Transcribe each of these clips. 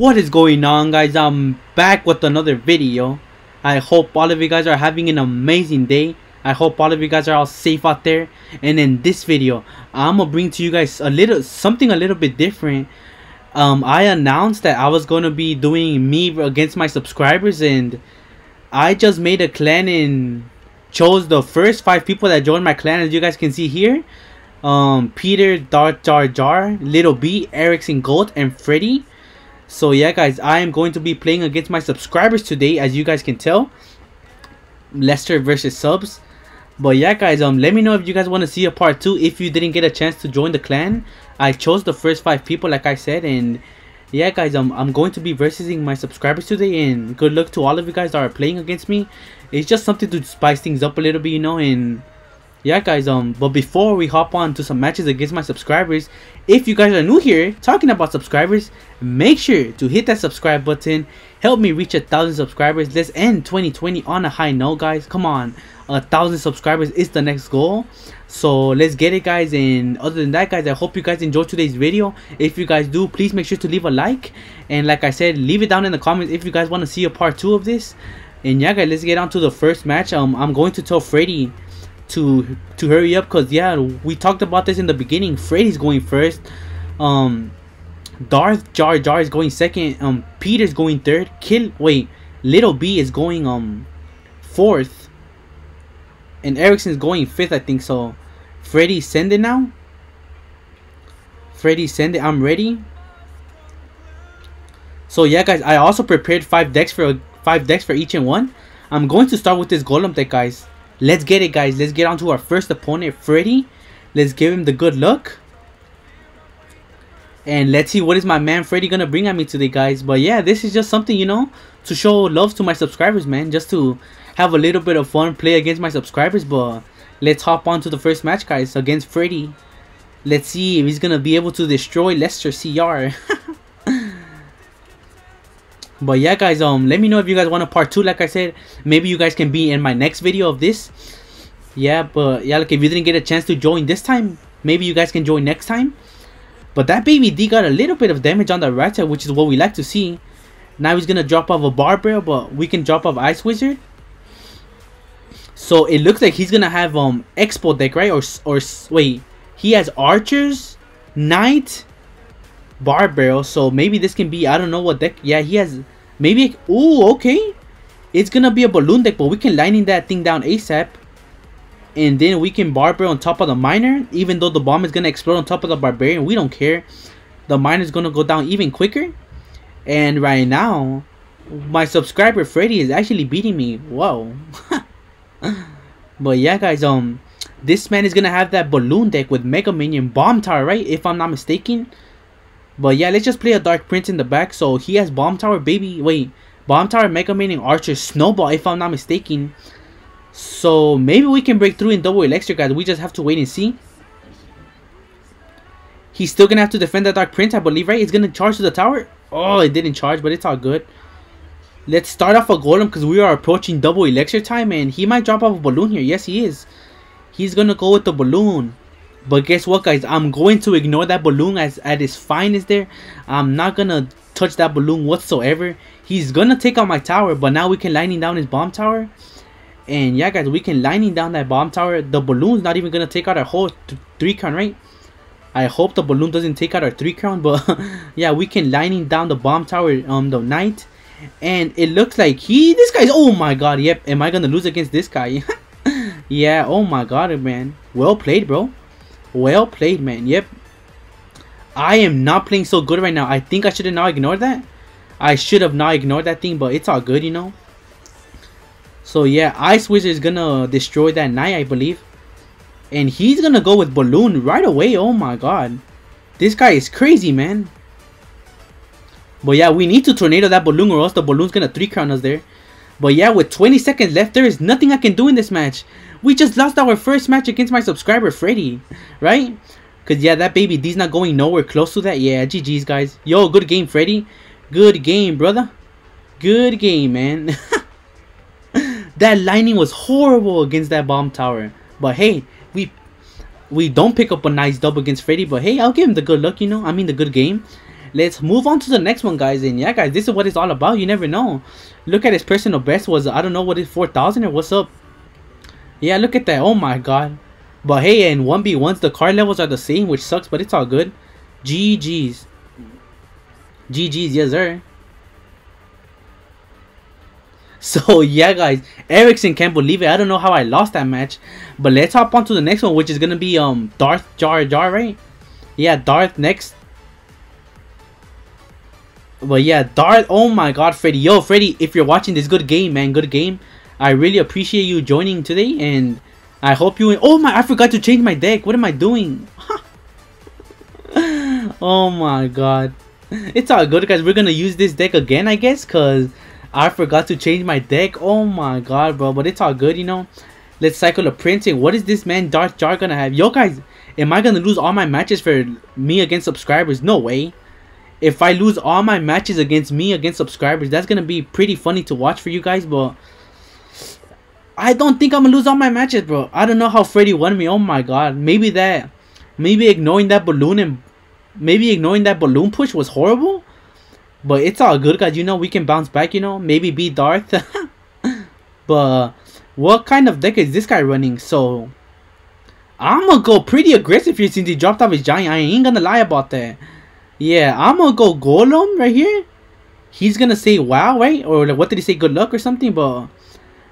What is going on, guys? I'm back with another video. I hope all of you guys are having an amazing day. I hope all of you guys are all safe out there. And in this video, I'm gonna bring to you guys something a little bit different. I announced that I was gonna be doing me against my subscribers, and I just made a clan and chose the first 5 people that joined my clan, as you guys can see here. Peter, Darth Jar Jar, Little B, Erickson Gold, and Freddy. So yeah, guys, I am going to be playing against my subscribers today, as you guys can tell. Lester versus subs. But yeah, guys, let me know if you guys want to see a part 2 if you didn't get a chance to join the clan. I chose the first 5 people, like I said, and yeah, guys, I'm going to be versing my subscribers today, and good luck to all of you guys that are playing against me. It's just something to spice things up a little bit, you know, and yeah, guys, but before we hop on to some matches against my subscribers, if you guys are new here, talking about subscribers, make sure to hit that subscribe button. Help me reach 1,000 subscribers. Let's end 2020 on a high note, guys. Come on, 1,000 subscribers is the next goal. So let's get it, guys. And other than that, guys, I hope you guys enjoyed today's video. If you guys do, please make sure to leave a like. And like I said, leave it down in the comments if you guys want to see a part 2 of this. And yeah, guys, let's get on to the first match. I'm going to tell Freddy to hurry up, because yeah, we talked about this in the beginning. Freddy's going first, Darth Jar Jar is going second, Peter's going third, Little B is going fourth, and Erickson's going fifth, I think. So Freddy, send it now. Freddy, send it. I'm ready. So yeah, guys, I also prepared 5 decks for each and one. I'm going to start with this golem deck, guys. Let's get it, guys. Let's get on to our first opponent, Freddy. Let's give him the good luck. And let's see what is my man Freddy gonna bring at me today, guys. But yeah, this is just something, you know, to show love to my subscribers, man. Just to have a little bit of fun, play against my subscribers. But let's hop on to the first match, guys, against Freddy. Let's see if he's gonna be able to destroy Lester CR. But yeah, guys, let me know if you guys want a part 2. Like I said, maybe you guys can be in my next video of this. Yeah, but yeah, like if you didn't get a chance to join this time, maybe you guys can join next time. But that baby D got a little bit of damage on the right side, which is what we like to see. Now he's gonna drop off a barbell, but we can drop off Ice Wizard. So it looks like he's gonna have Expo deck, right? Or wait, he has Archers, Knight, Barbell. So maybe this can be, I don't know what deck. Yeah, he has maybe. Oh, okay, it's gonna be a balloon deck, but we can lining that thing down ASAP, and then we can Barbell on top of the miner. Even though the bomb is gonna explode on top of the barbarian, we don't care. The miner is gonna go down even quicker. And right now my subscriber Freddy is actually beating me. Whoa. But yeah, guys, this man is gonna have that balloon deck with Mega Minion, Bomb Tower, right, if I'm not mistaken. But yeah, let's just play a Dark Prince in the back. So he has Bomb Tower, baby. Wait, Bomb Tower, Mega Man, and Archer, Snowball, if I'm not mistaken. So maybe we can break through in double Elixir, guys. We just have to wait and see. He's still gonna have to defend that Dark Prince, I believe, right? It's gonna charge to the tower. Oh, it didn't charge, but it's all good. Let's start off a Golem, because we are approaching double Elixir time, and he might drop off a balloon here. Yes, he is. He's gonna go with the balloon. But guess what, guys, I'm going to ignore that balloon as at its finest there. I'm not gonna touch that balloon whatsoever. He's gonna take out my tower, but now we can lining down his bomb tower. And yeah, guys, we can lining down that bomb tower. The balloon's not even gonna take out our whole 3-crown, right? I hope the balloon doesn't take out our 3-crown, but yeah, we can lining down the bomb tower, the knight. And it looks like this guy's, oh my god, yep, am I gonna lose against this guy? Yeah, oh my god, man, well played, bro. Well played, man. Yep, I am not playing so good right now. I think I should have not ignored that. I should have not ignored that thing, but it's all good, you know. So yeah, Ice Wizard is gonna destroy that knight, I believe, and he's gonna go with balloon right away. Oh my god, this guy is crazy, man. But yeah, we need to tornado that balloon, or else the balloon's gonna 3-crown us there. But yeah, with 20 seconds left, there is nothing I can do in this match. We just lost our first match against my subscriber Freddy, right? Because yeah, that baby D's not going nowhere close to that. Yeah, GG's, guys. Yo, good game, Freddy. Good game, brother. Good game, man. That lining was horrible against that bomb tower. But hey, we don't pick up a nice dub against Freddy. But hey, I'll give him the good luck, you know. I mean, the good game. Let's move on to the next one, guys. And yeah, guys, this is what it's all about. You never know. Look at his personal best was, I don't know what it is, 4,000 or what's up. Yeah, look at that. Oh my god. But hey, in 1v1s, the card levels are the same, which sucks, but it's all good. GG's. GG's, yes, sir. So yeah, guys, Erickson can't believe it. I don't know how I lost that match, but let's hop on to the next one, which is gonna be Darth Jar Jar, right? Yeah, Darth next. But yeah, Darth. Oh my god, Freddy. Yo, Freddy, if you're watching this, good game, man, good game. I really appreciate you joining today, and I hope you. Oh my, I forgot to change my deck. What am I doing? Oh my god, it's all good, guys. We're gonna use this deck again, I guess, cause I forgot to change my deck. Oh my god, bro, but it's all good, you know. Let's cycle the printing. What is this man Darth Jar gonna have? Yo guys, am I gonna lose all my matches for me against subscribers? No way. If I lose all my matches against me against subscribers, that's gonna be pretty funny to watch for you guys, but I don't think I'm gonna lose all my matches, bro. I don't know how Freddy won me. Oh my god, maybe that, maybe ignoring that balloon and maybe ignoring that balloon push was horrible. But it's all good, guys. You know, we can bounce back, you know. Maybe beat Darth. But what kind of deck is this guy running? So, I'm going to go pretty aggressive here since he dropped off his giant. I ain't going to lie about that. Yeah, I'm going to go Golem right here. He's going to say wow, right? Or like, what did he say? Good luck or something? But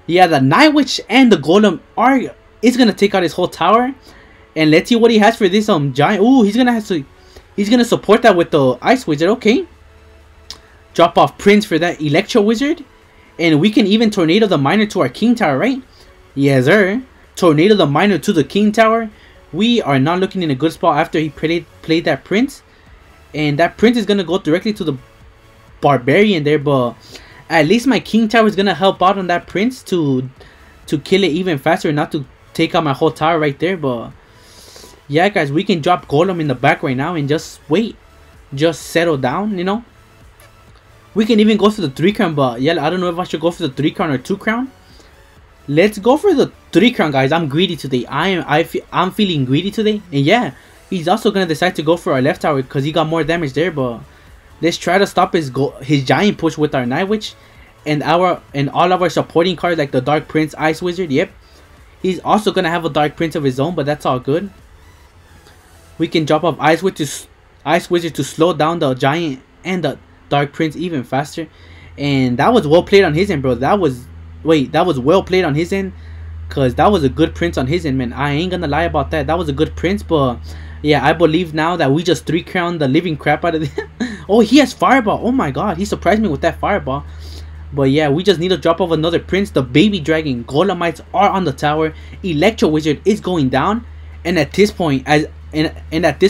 yeah, the Night Witch and the Golem are... It's going to take out his whole tower. And let's see what he has for this giant. Ooh, he's going to have to... He's going to support that with the Ice Wizard. Okay. Drop off Prince for that Electro Wizard. And we can even Tornado the Miner to our King Tower, right? Yes, sir. Tornado the Miner to the King Tower. We are not looking in a good spot after he played that Prince. And that Prince is going to go directly to the Barbarian there. But at least my King Tower is going to help out on that Prince to kill it even faster. Not to take out my whole tower right there. But yeah, guys, we can drop Golem in the back right now and just wait. Just settle down, you know. We can even go for the 3-crown, but yeah, I don't know if I should go for the 3-crown or 2-crown. Let's go for the 3-crown, guys. I'm greedy today. I'm feeling greedy today. And yeah, he's also going to decide to go for our left tower because he got more damage there. But let's try to stop his giant push with our Night Witch and all of our supporting cards like the Dark Prince, Ice Wizard. Yep. He's also going to have a Dark Prince of his own, but that's all good. We can drop off Ice Wizard to slow down the giant and the Dark Prince even faster. And that was well played on his end, bro. That was well played on his end, because that was a good Prince on his end, man. I ain't gonna lie about that. That was a good Prince. But yeah, I believe now that we just 3-crown the living crap out of it. Oh, he has Fireball. Oh my god, he surprised me with that Fireball. But yeah, we just need to drop off another Prince. The Baby Dragon, Golemites are on the tower, Electro Wizard is going down, and at this point I'm just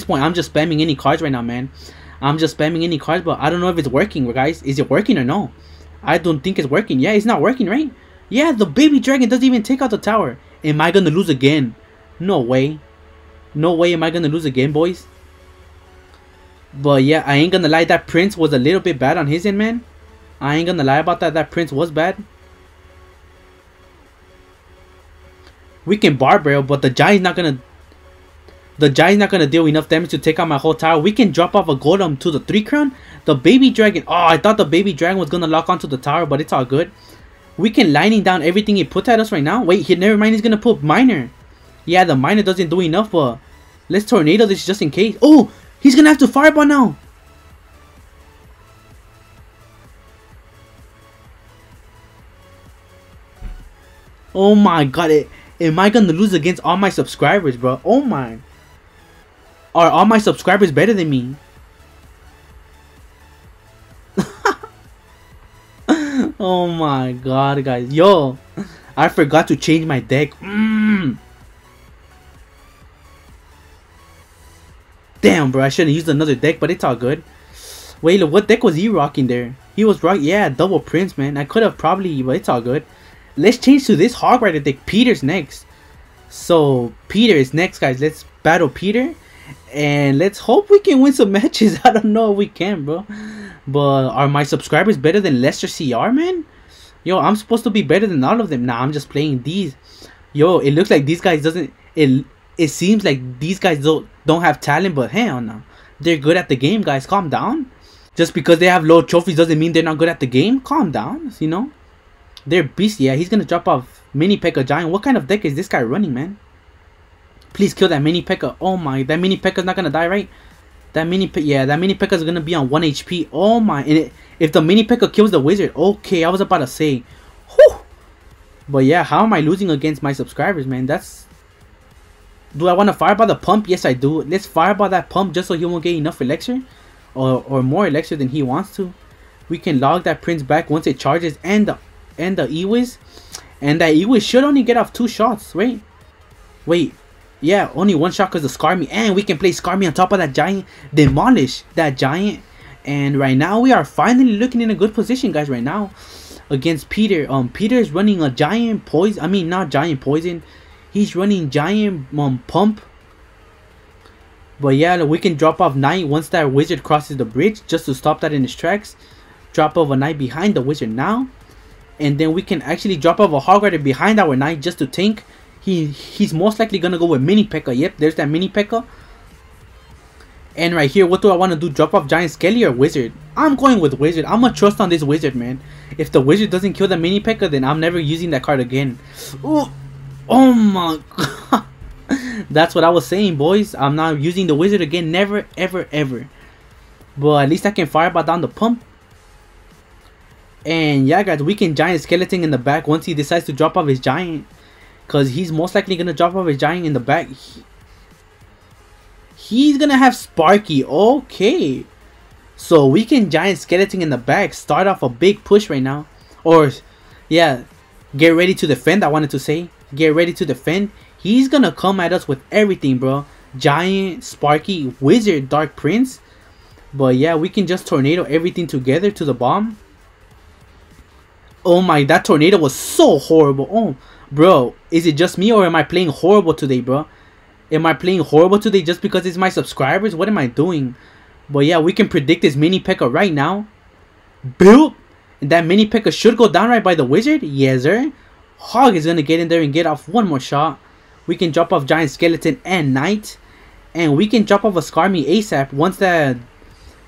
spamming any cards right now, man. I'm just spamming any cards, but I don't know if it's working, guys. Is it working or no? I don't think it's working. Yeah, it's not working, right? Yeah, the Baby Dragon doesn't even take out the tower. Am I going to lose again? No way. No way am I going to lose again, boys. But yeah, I ain't going to lie. That Prince was a little bit bad on his end, man. I ain't going to lie about that. That Prince was bad. We can Bar Barrel, but the Giant's not going to... The Giant's not going to deal enough damage to take out my whole tower. We can drop off a Golem to the 3-crown. The Baby Dragon. Oh, I thought the Baby Dragon was going to lock onto the tower, but it's all good. We can lining down everything he put at us right now. Wait, never mind. He's going to put Miner. Yeah, the Miner doesn't do enough, but let's Tornado this just in case. Oh, he's going to have to Fireball now. Oh my god. Am I going to lose against all my subscribers, bro? Oh my. Are all my subscribers better than me? Oh my god, guys. Yo, I forgot to change my deck. Damn, bro, I should have used another deck, but it's all good. Wait, look, what deck was he rocking there? He was rocking, yeah, double Prince, man. I could have probably, but it's all good. Let's change to this Hog Rider deck. Peter's next. So, Peter is next, guys. Let's battle Peter. And let's hope we can win some matches. I don't know if we can, bro. But are my subscribers better than Lester CR, man? Yo, I'm supposed to be better than all of them. Nah, I'm just playing these. Yo, it looks like these guys doesn't... It seems like these guys don't have talent, but hell no. They're good at the game, guys. Calm down. Just because they have low trophies doesn't mean they're not good at the game. Calm down, you know. They're beast. Yeah, he's going to drop off Mini P.E.K.K.A Giant. What kind of deck is this guy running, man? Please kill that Mini P.E.K.K.A. Oh my, that Mini P.E.K.K.A is not going to die, right? That Mini P.E.K.K.A, yeah, that Mini P.E.K.K.A is going to be on 1 HP. Oh my, and if the Mini P.E.K.K.A kills the wizard, okay, I was about to say. Whew. But yeah, how am I losing against my subscribers, man? That's... Do I want to fireball the pump? Yes, I do. Let's fireball that pump just so he won't get enough elixir. Or more elixir than he wants to. We can log that prince back once it charges and the E-Wiz. And that E-Wiz should only get off 2 shots, right? Wait. Yeah, only 1 shot because of Skarmy. And we can play Skarmy on top of that giant. Demolish that giant. And right now we are finally looking in a good position, guys, right now. Against Peter. Peter is running a giant poison. I mean, not giant poison. He's running giant pump. But yeah, we can drop off Knight once that wizard crosses the bridge just to stop that in his tracks. Drop off a Knight behind the wizard now. And then we can actually drop off a Hog Rider behind our Knight just to tank. He's most likely going to go with Mini P.E.K.K.A. Yep, there's that Mini P.E.K.K.A. And right here, what do I want to do? Drop off Giant Skelly or Wizard? I'm going with Wizard. I'm going to trust on this Wizard, man. If the Wizard doesn't kill the Mini P.E.K.K.A, then I'm never using that card again. Ooh. Oh my god. That's what I was saying, boys. I'm not using the wizard again. Never, ever, ever. But at least I can fireball down the pump. And yeah, guys, we can giant skeleton in the back once he decides to drop off his giant. Because he's most likely going to drop off his giant in the back. He's going to have Sparky. Okay. So we can giant skeleton in the back. Start off a big push right now. Or, yeah, get ready to defend, I wanted to say. Get ready to defend. He's gonna come at us with everything, bro. Giant, Sparky, Wizard, Dark Prince. But yeah, we can just tornado everything together to the bomb. Oh my, that tornado was so horrible. Oh, bro, is it just me or am I playing horrible today, bro? Am I playing horrible today just because it's my subscribers? What am I doing? But yeah, we can predict this Mini P.E.K.K.A right now. Boop! That Mini P.E.K.K.A should go down right by the Wizard. Yes, sir. Hog is gonna get in there and get off 1 more shot. We can drop off Giant Skeleton and Knight. And we can drop off a Skarmy ASAP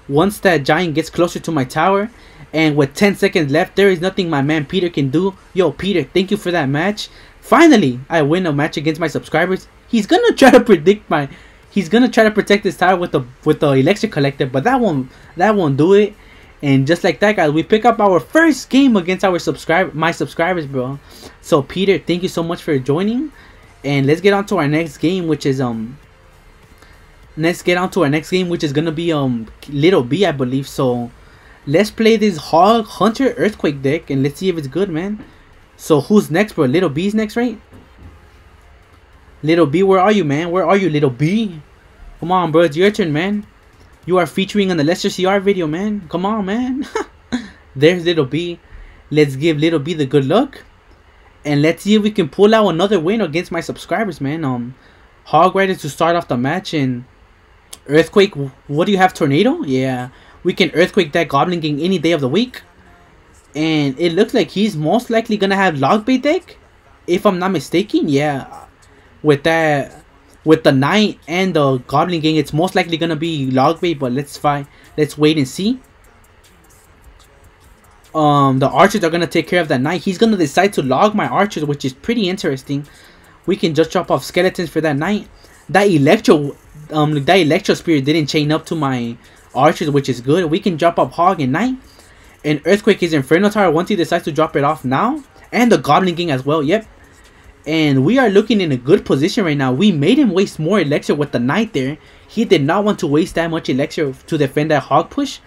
once that Giant gets closer to my tower. And with 10 seconds left, there is nothing my man Peter can do. Yo, Peter, thank you for that match. Finally, I win a match against my subscribers. He's gonna try to protect his tower with the Elixir Collector, but that won't do it. And just like that, guys, we pick up our first game against my subscribers, bro. So Peter, thank you so much for joining. And let's get on to our next game, which is gonna be Little B, I believe. So let's play this Hog Hunter Earthquake deck and let's see if it's good, man. So who's next, bro? Little B's next, right? Little B, where are you, man? Where are you, Little B? Come on, bro, it's your turn, man. You are featuring on the Lester CR video, man. Come on, man. There's Little B. Let's give Little B the good luck. And let's see if we can pull out another win against my subscribers, man. Hog Rider to start off the match, and Earthquake. What do you have? Tornado? Yeah. We can Earthquake that Goblin Gang any day of the week. And it looks like he's most likely going to have Log Bait deck, if I'm not mistaken. Yeah. With the Knight and the Goblin Gang, it's most likely going to be Log Bait, but let's wait and see. The archers are going to take care of that Knight. He's going to decide to log my archers, which is pretty interesting. We can just drop off skeletons for that Knight. That electro spirit didn't chain up to my archers, which is good. We can drop up Hog and Knight. And Earthquake is Inferno Tower once he decides to drop it off now. And the Goblin Gang as well, yep. And we are looking in a good position right now. We made him waste more elixir with the Knight there. He did not want to waste that much elixir to defend that Hog push.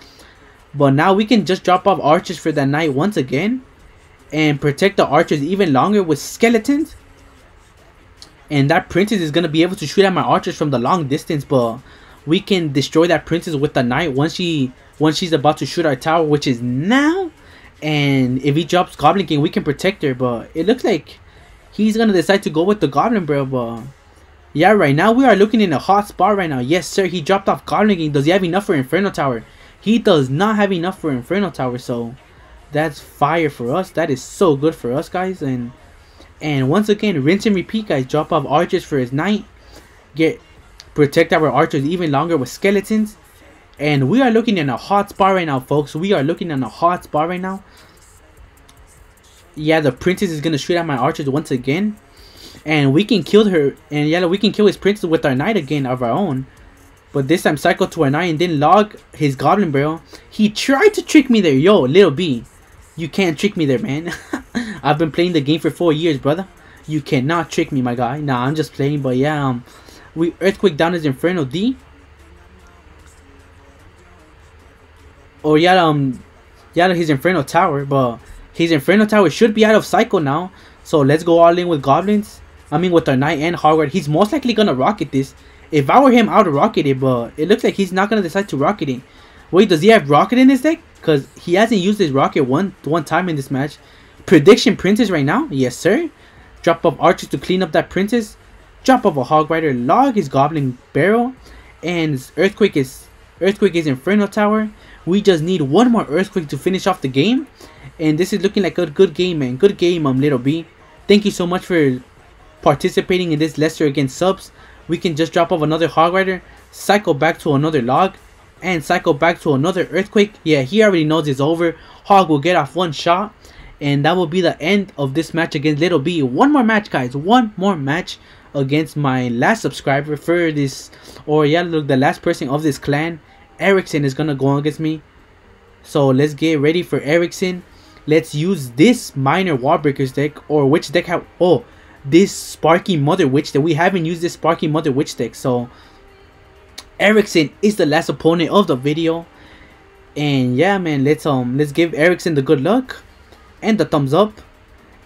But now we can just drop off archers for that Knight once again. And protect the archers even longer with skeletons. And that princess is going to be able to shoot at my archers from the long distance. But we can destroy that princess with the Knight once she's about to shoot our tower, which is now. And if he drops Goblin King, we can protect her. But it looks like he's going to decide to go with the Goblin, bro. But yeah, right now we are looking in a hot spot right now. Yes, sir. He dropped off Goblin King. Does he have enough for Inferno Tower? He does not have enough for Inferno Tower, so that's fire for us. That is so good for us, guys. And once again, rinse and repeat, guys. Drop off archers for his Knight. Protect our archers even longer with skeletons. And we are looking in a hot spot right now, folks. We are looking in a hot spot right now. Yeah, the princess is gonna shoot at my archers once again, and we can kill her. And yeah, we can kill his princess with our knight again of our own, but this time cycle to our knight and then log his goblin barrel. He tried to trick me there. Yo, Little B, you can't trick me there, man. I've been playing the game for 4 years, brother. You cannot trick me, my guy. Nah, I'm just playing. But yeah, we earthquake down his Inferno D. Oh yeah, yeah, his Inferno Tower, but his Inferno Tower should be out of cycle now. So let's go all in with goblins. I mean, with our knight and Hogwarts. He's most likely gonna rocket this. If I were him, I would rocket it, but it looks like he's not gonna decide to rocket it. Wait, does he have rocket in his deck? Cause he hasn't used his rocket one time in this match. Prediction princess right now, yes sir. Drop off archers to clean up that princess. Drop off a hog rider, log his goblin barrel, and earthquake is Inferno Tower. We just need one more earthquake to finish off the game, and this is looking like a good game, man. Good game, Little B. Thank you so much for participating in this Lester against subs. We can just drop off another hog rider, cycle back to another log, and cycle back to another earthquake. Yeah, he already knows it's over. Hog will get off one shot. And that will be the end of this match against Little B. One more match, guys. One more match against my last subscriber for this, or yeah, look, the last person of this clan. Erickson is gonna go against me. So let's get ready for Erickson. Let's use this minor Wallbreakers deck, or which deck have, oh, this Sparky Mother Witch that we haven't used, this Sparky Mother Witch deck. So Erickson is the last opponent of the video. And yeah, man, let's give Erickson the good luck and the thumbs up.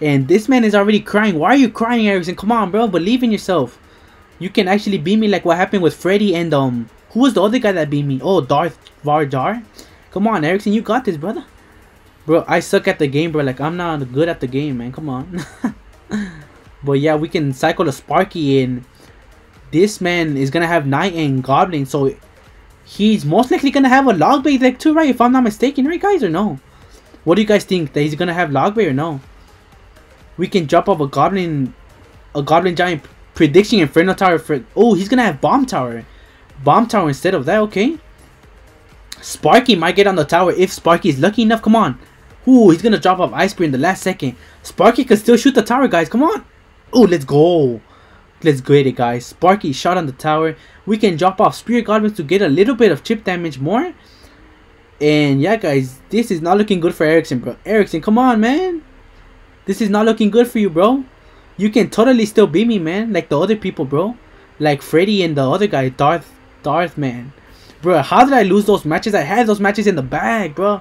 And this man is already crying. Why are you crying, Erickson? Come on, bro, believe in yourself. You can actually beat me, like what happened with Freddy and who was the other guy that beat me? Oh, Darth Jar Jar. Come on, Erickson, you got this, brother. Bro, I suck at the game, bro. Like, I'm not good at the game, man. Come on. But yeah, we can cycle the Sparky, and this man is gonna have knight and goblin, so he's most likely gonna have a log bait deck too, right? If I'm not mistaken, right, guys, or no? What do you guys think? That he's gonna have log bait or no? We can drop off a goblin giant prediction Inferno Tower for. Oh, he's gonna have bomb tower instead of that. Okay. Sparky might get on the tower if Sparky is lucky enough. Come on. Ooh, he's gonna drop off Ice Spear in the last second. Sparky can still shoot the tower, guys. Come on. Oh, let's go. Let's get it, guys. Sparky shot on the tower. We can drop off Spirit Goblins to get a little bit of chip damage more. And yeah, guys, this is not looking good for Erickson, bro. Erickson, come on, man. This is not looking good for you, bro. You can totally still beat me, man. Like the other people, bro. Like Freddy and the other guy, Darth, man. Bro, how did I lose those matches? I had those matches in the bag, bro.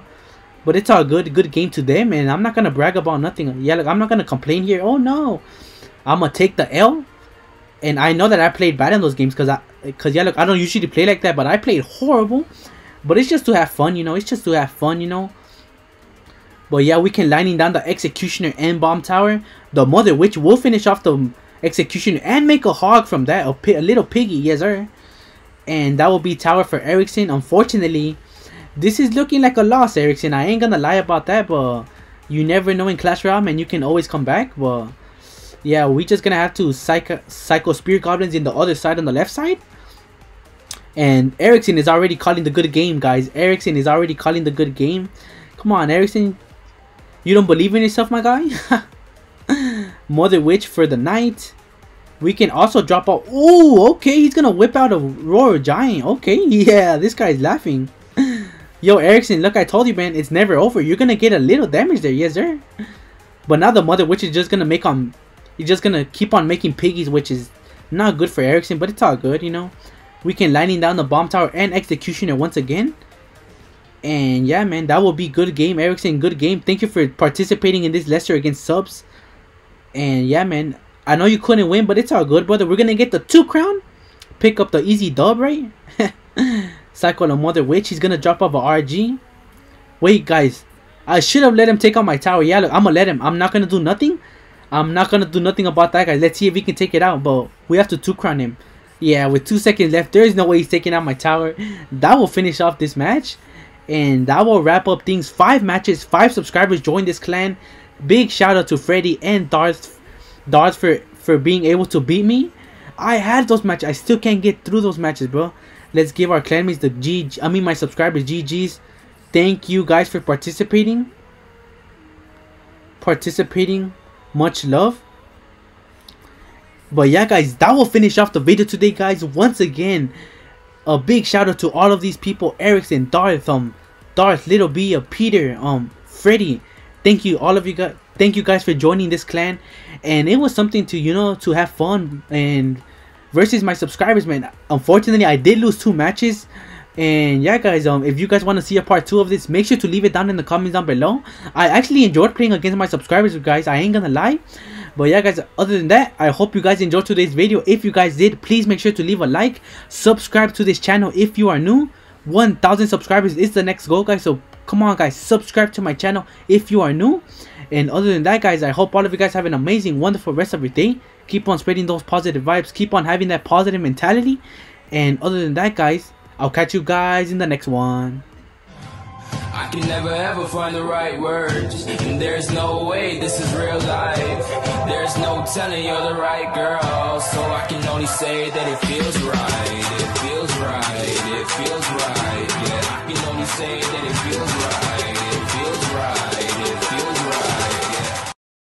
But it's all good. Good game today, man. I'm not going to brag about nothing. Yeah, like, I'm not going to complain here. Oh, no. I'm going to take the L. And I know that I played bad in those games because yeah, look, I don't usually play like that. But I played horrible. But it's just to have fun, you know. It's just to have fun, you know. But yeah, we can lining down the Executioner and Bomb Tower. The Mother Witch will finish off the Executioner and make a hog from that. A little piggy, yes sir. And that will be tower for Erickson. Unfortunately, this is looking like a loss, Erickson. I ain't gonna lie about that, but you never know in Clash Royale, man. You can always come back. But yeah, we just gonna have to cycle Spirit Goblins in the other side on the left side. And Erickson is already calling the good game, guys. Erickson is already calling the good game. Come on, Erickson. You don't believe in yourself, my guy? Mother Witch for the knight. We can also drop out. Oh, okay. He's going to whip out a Royal Giant. Okay. Yeah, this guy's laughing. Yo, Erickson, look, I told you, man. It's never over. You're going to get a little damage there. Yes, sir. But now the Mother Witch is just going to make on... He's just going to keep on making piggies, which is not good for Erickson. But it's all good, you know. We can lining down the Bomb Tower and Executioner once again. And yeah, man, that will be good game, Erickson. Good game. Thank you for participating in this Lester against subs. And yeah, man, I know you couldn't win, but it's all good, brother. We're going to get the 2 crown. Pick up the easy dub, right? Cycle a Mother Witch. He's going to drop off a RG. Wait, guys. I should have let him take out my tower. Yeah, look, I'm going to let him. I'm not going to do nothing. I'm not going to do nothing about that, guys. Let's see if he can take it out, but we have to 2-crown him. Yeah, with 2 seconds left, there is no way he's taking out my tower. That will finish off this match, and that will wrap up things. 5 matches, 5 subscribers joined this clan. Big shout out to Freddy and Darth for being able to beat me. I had those matches. I still can't get through those matches, bro. Let's give our clan mates the my subscribers GGs. Thank you guys for participating. Much love. But yeah guys, that will finish off the video today guys. Once again, a big shout out to all of these people: Erickson, Darth, Little B, Peter, Freddy. Thank you all of you guys. Thank you guys for joining this clan, and it was something to, you know, to have fun and versus my subscribers, man. Unfortunately, I did lose 2 matches. And yeah guys, if you guys want to see a part 2 of this, make sure to leave it down in the comments down below. I actually enjoyed playing against my subscribers guys, I ain't gonna lie. But yeah guys, other than that, I hope you guys enjoyed today's video. If you guys did, please make sure to leave a like, subscribe to this channel if you are new. 1,000 subscribers is the next goal guys, so come on guys, subscribe to my channel if you are new. And other than that guys, I hope all of you guys have an amazing, wonderful rest of your day. Keep on spreading those positive vibes, keep on having that positive mentality. And other than that guys, I'll catch you guys in the next one. I can never ever find the right words, and there's no way this is real life. There's no telling you're the right girl, so I can only say that it feels right. It feels right, it feels right. Yeah, I can only say that it feels right.